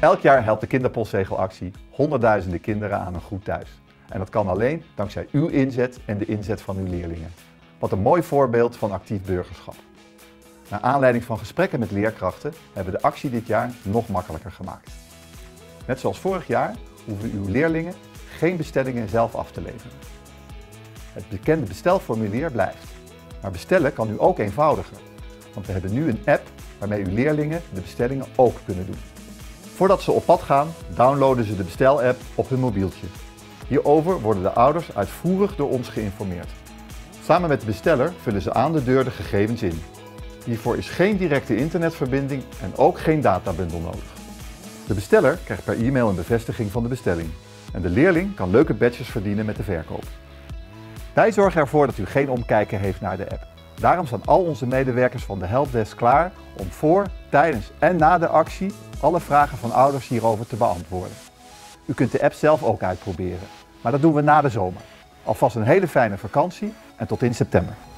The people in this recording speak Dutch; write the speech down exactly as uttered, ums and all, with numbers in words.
Elk jaar helpt de Kinderpostzegelactie honderdduizenden kinderen aan een goed thuis. En dat kan alleen dankzij uw inzet en de inzet van uw leerlingen. Wat een mooi voorbeeld van actief burgerschap. Naar aanleiding van gesprekken met leerkrachten hebben we de actie dit jaar nog makkelijker gemaakt. Net zoals vorig jaar hoeven uw leerlingen geen bestellingen zelf af te leveren. Het bekende bestelformulier blijft. Maar bestellen kan nu ook eenvoudiger. Want we hebben nu een app waarmee uw leerlingen de bestellingen ook kunnen doen. Voordat ze op pad gaan, downloaden ze de bestel-app op hun mobieltje. Hierover worden de ouders uitvoerig door ons geïnformeerd. Samen met de besteller vullen ze aan de deur de gegevens in. Hiervoor is geen directe internetverbinding en ook geen databundel nodig. De besteller krijgt per e-mail een bevestiging van de bestelling. En de leerling kan leuke badges verdienen met de verkoop. Wij zorgen ervoor dat u geen omkijken heeft naar de app. Daarom staan al onze medewerkers van de helpdesk klaar om voor, tijdens en na de actie alle vragen van ouders hierover te beantwoorden. U kunt de app zelf ook uitproberen, maar dat doen we na de zomer. Alvast een hele fijne vakantie en tot in september.